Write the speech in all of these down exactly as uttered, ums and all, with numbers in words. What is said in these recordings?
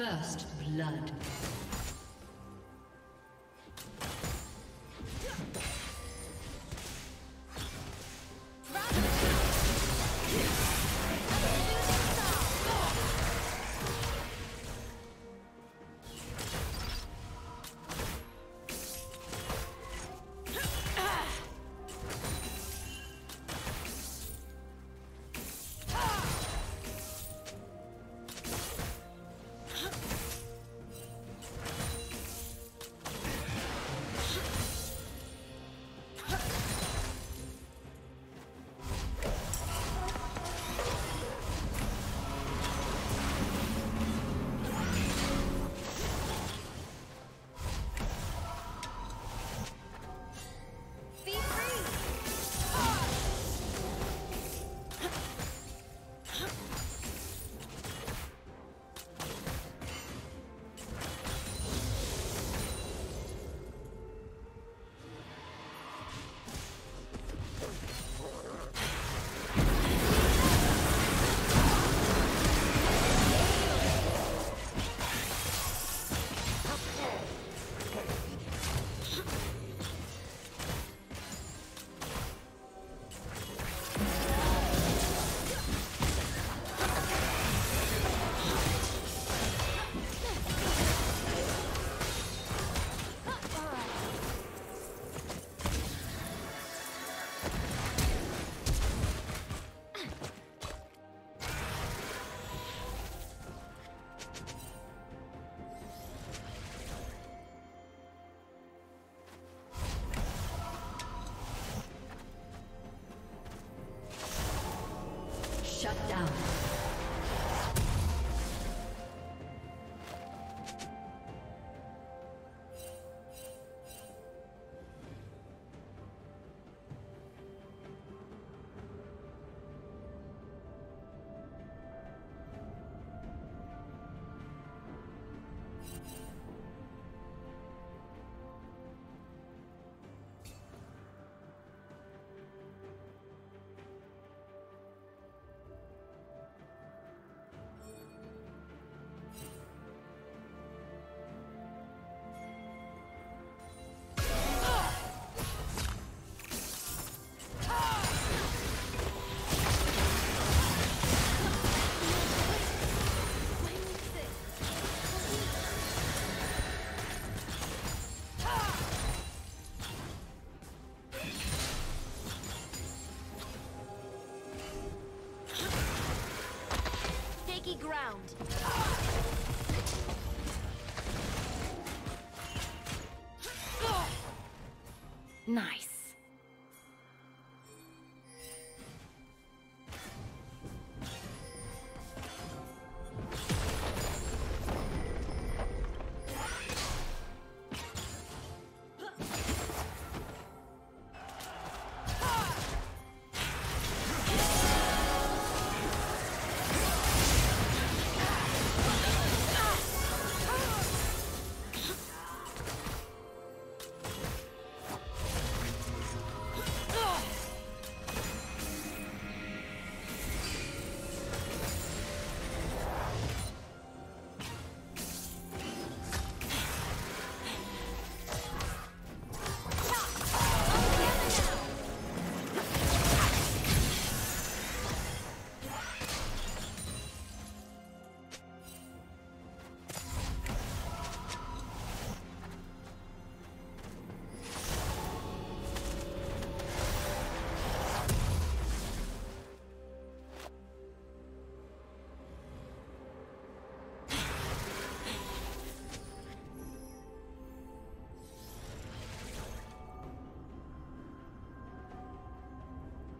First blood. Shut down. Ground. Nice.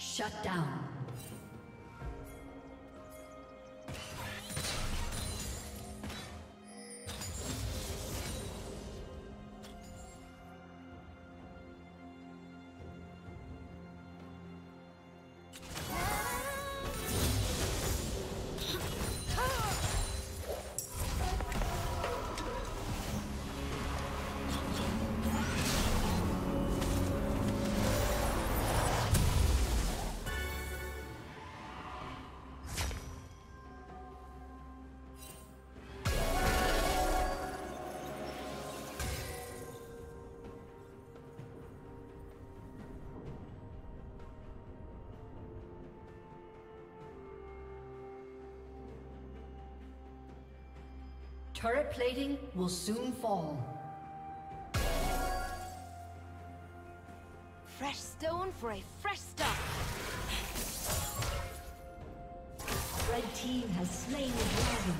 Shut down. Turret plating will soon fall. Fresh stone for a fresh start. Red team has slain the dragon.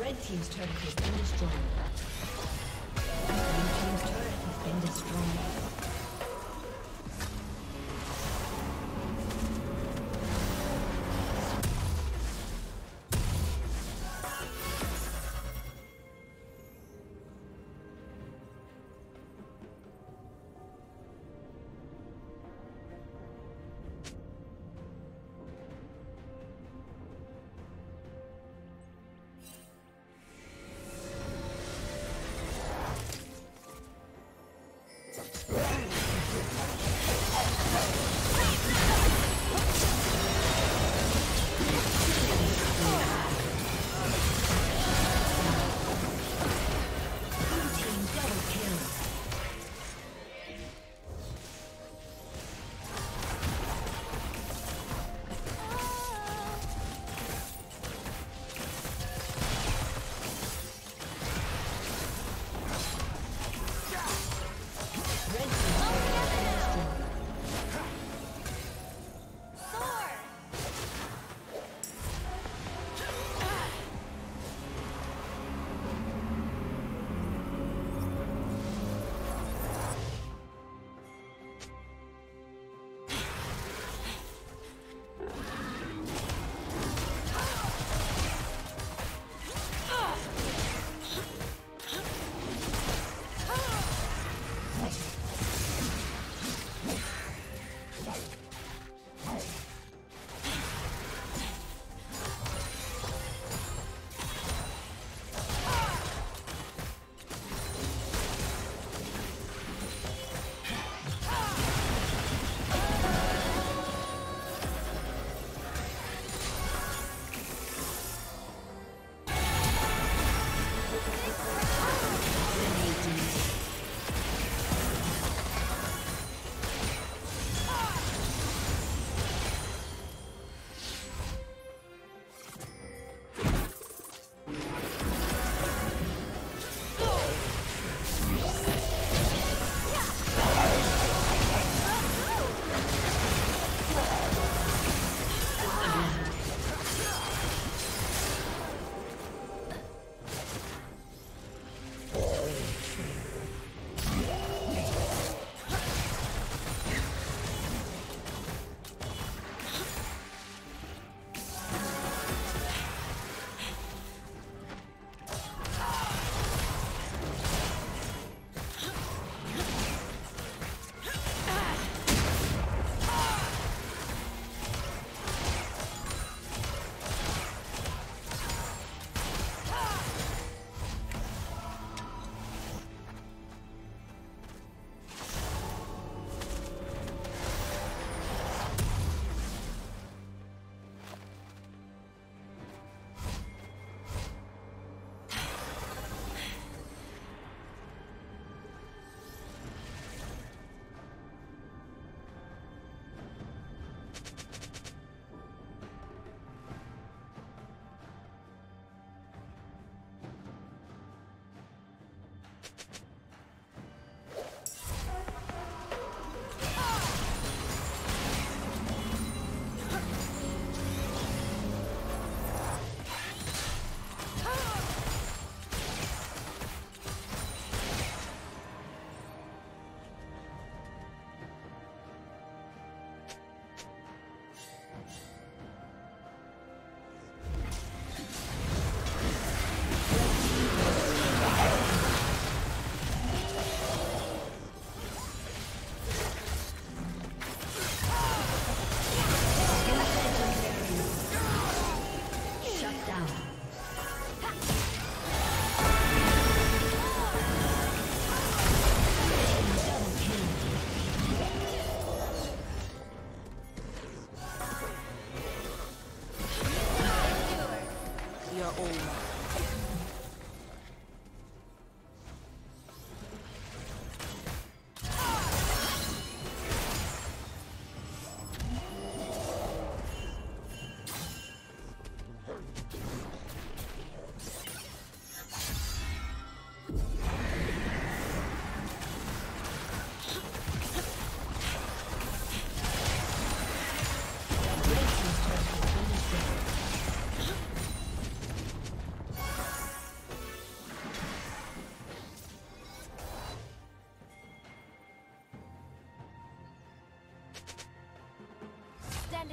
Red team's turret has been destroyed. Blue team's turret has been destroyed. Right.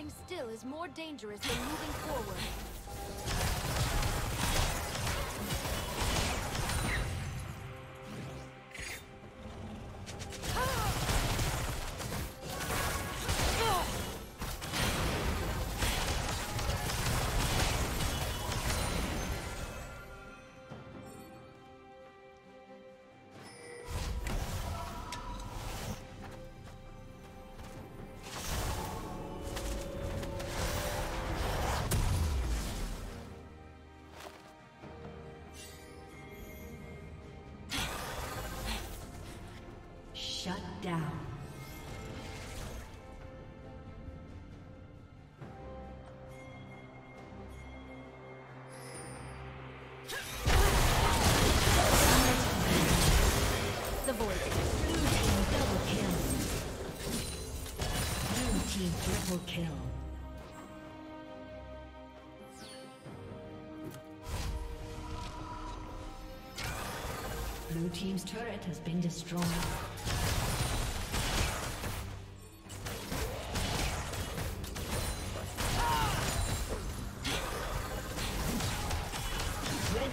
Standing still is more dangerous than moving forward. Shut down. The void. Blue team double kill. Blue team triple kill. Blue team's turret has been destroyed.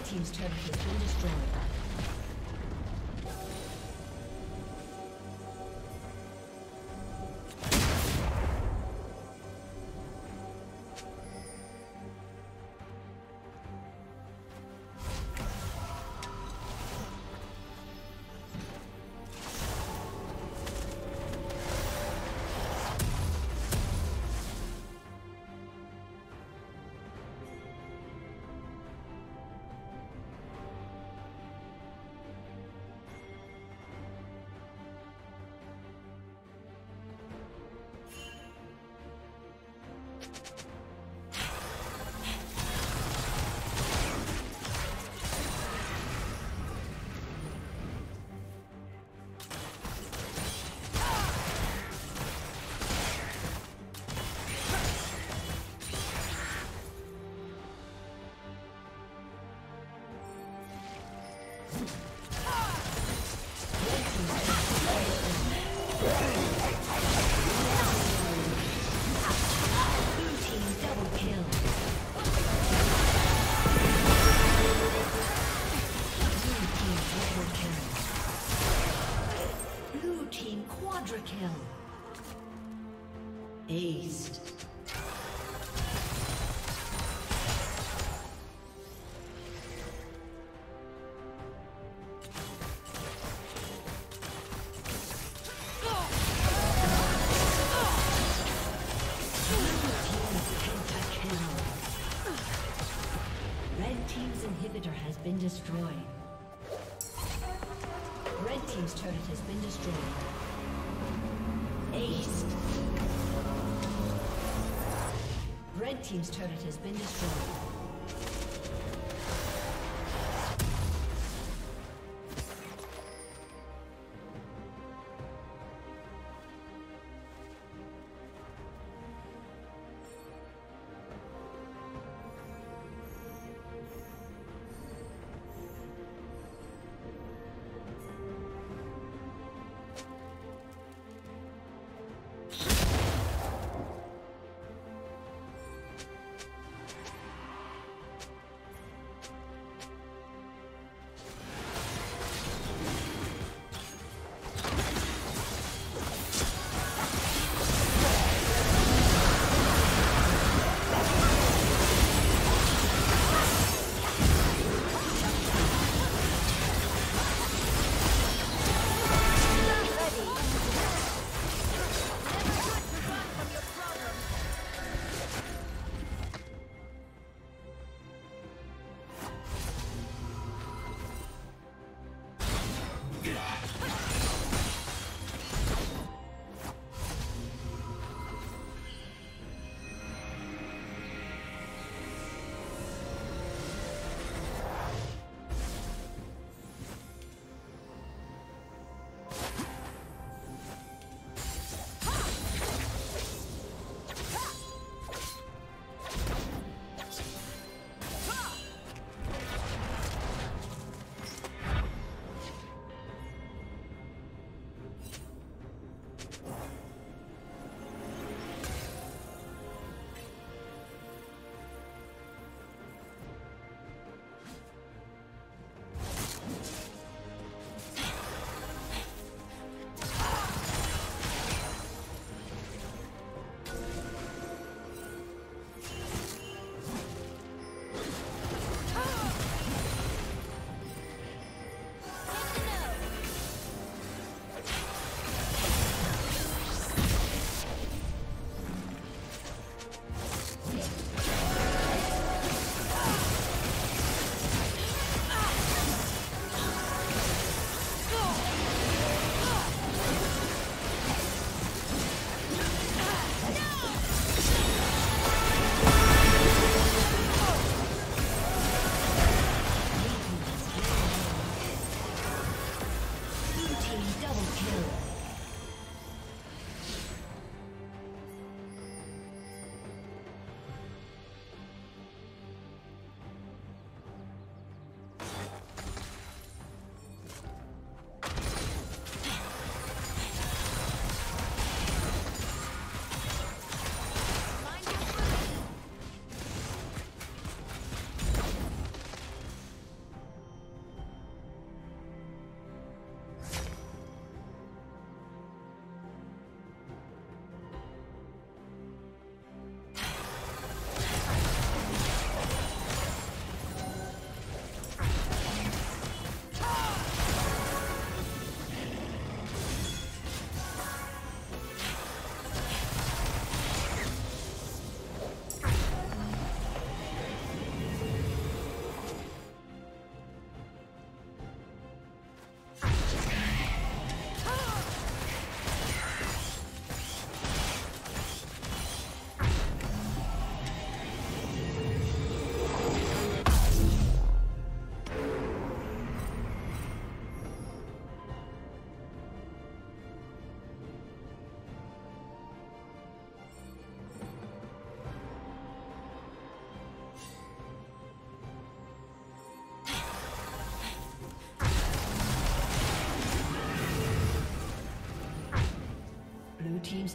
Team's turret has been destroyed. Been destroyed. Red team's turret has been destroyed. Ace. Red team's turret has been destroyed. team's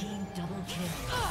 Team double kill. Uh!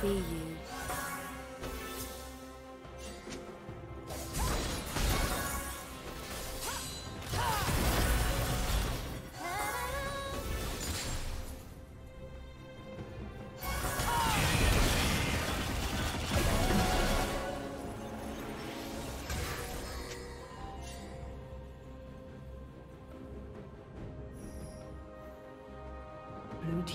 See you. Blue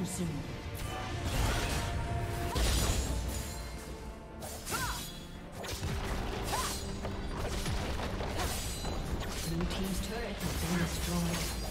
you soon. Blue team's turret has been destroyed.